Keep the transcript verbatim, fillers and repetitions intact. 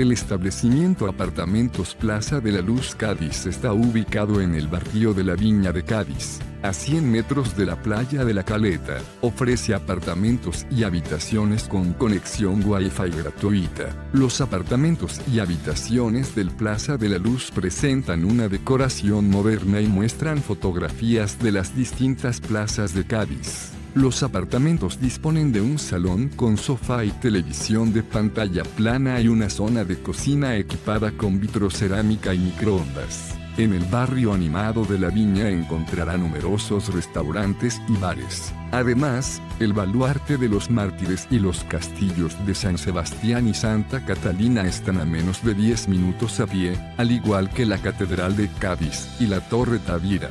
El establecimiento Apartamentos Plaza de la Luz Cádiz está ubicado en el barrio de La Viña de Cádiz, a cien metros de la playa de La Caleta. Ofrece apartamentos y habitaciones con conexión Wi-Fi gratuita. Los apartamentos y habitaciones del Plaza de la Luz presentan una decoración moderna y muestran fotografías de las distintas plazas de Cádiz. Los apartamentos disponen de un salón con sofá y televisión de pantalla plana y una zona de cocina equipada con vitrocerámica y microondas. En el barrio animado de La Viña encontrará numerosos restaurantes y bares. Además, el Baluarte de los Mártires y los castillos de San Sebastián y Santa Catalina están a menos de diez minutos a pie, al igual que la Catedral de Cádiz y la Torre Tavira.